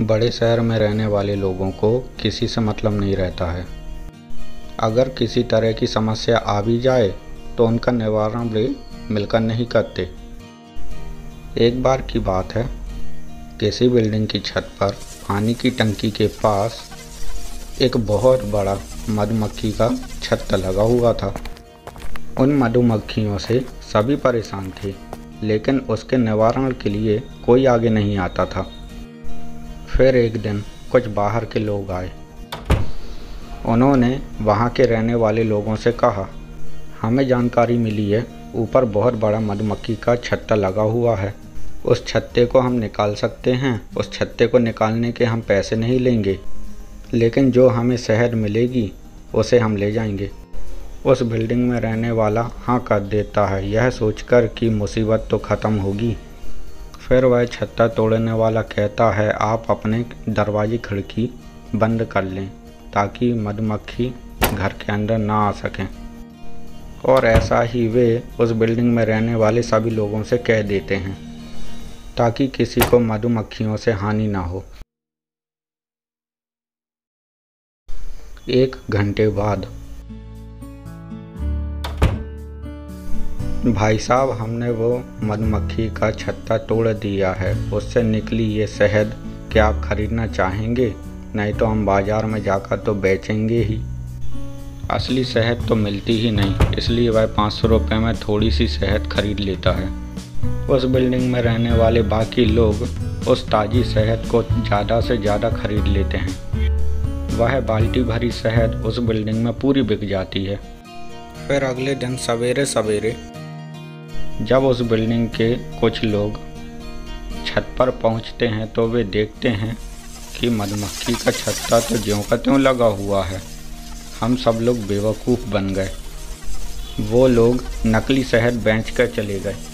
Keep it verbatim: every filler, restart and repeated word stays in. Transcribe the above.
बड़े शहर में रहने वाले लोगों को किसी से मतलब नहीं रहता है। अगर किसी तरह की समस्या आ भी जाए तो उनका निवारण भी मिलकर नहीं करते। एक बार की बात है, किसी बिल्डिंग की छत पर पानी की टंकी के पास एक बहुत बड़ा मधुमक्खी का छत्ता लगा हुआ था। उन मधुमक्खियों से सभी परेशान थे, लेकिन उसके निवारण के लिए कोई आगे नहीं आता था। फिर एक दिन कुछ बाहर के लोग आए। उन्होंने वहाँ के रहने वाले लोगों से कहा, हमें जानकारी मिली है ऊपर बहुत बड़ा मधुमक्खी का छत्ता लगा हुआ है, उस छत्ते को हम निकाल सकते हैं। उस छत्ते को निकालने के हम पैसे नहीं लेंगे, लेकिन जो हमें शहद मिलेगी उसे हम ले जाएंगे। उस बिल्डिंग में रहने वाला हाँ कर देता है, यह सोचकर कि मुसीबत तो ख़त्म होगी। फिर वह छत्ता तोड़ने वाला कहता है, आप अपने दरवाजे खिड़की बंद कर लें ताकि मधुमक्खी घर के अंदर ना आ सकें। और ऐसा ही वे उस बिल्डिंग में रहने वाले सभी लोगों से कह देते हैं ताकि किसी को मधुमक्खियों से हानि ना हो। एक घंटे बाद, भाई साहब हमने वो मधुमक्खी का छत्ता तोड़ दिया है, उससे निकली ये शहद क्या आप खरीदना चाहेंगे? नहीं तो हम बाजार में जाकर तो बेचेंगे ही, असली शहद तो मिलती ही नहीं। इसलिए वह पाँच सौ रुपये में थोड़ी सी शहद खरीद लेता है। उस बिल्डिंग में रहने वाले बाकी लोग उस ताज़ी शहद को ज़्यादा से ज़्यादा खरीद लेते हैं। वह बाल्टी भरी शहद उस बिल्डिंग में पूरी बिक जाती है। फिर अगले दिन सवेरे सवेरे जब उस बिल्डिंग के कुछ लोग छत पर पहुंचते हैं तो वे देखते हैं कि मधुमक्खी का छत्ता तो ज्यों का त्यों लगा हुआ है। हम सब लोग बेवकूफ़ बन गए। वो लोग नकली शहद बेच कर चले गए।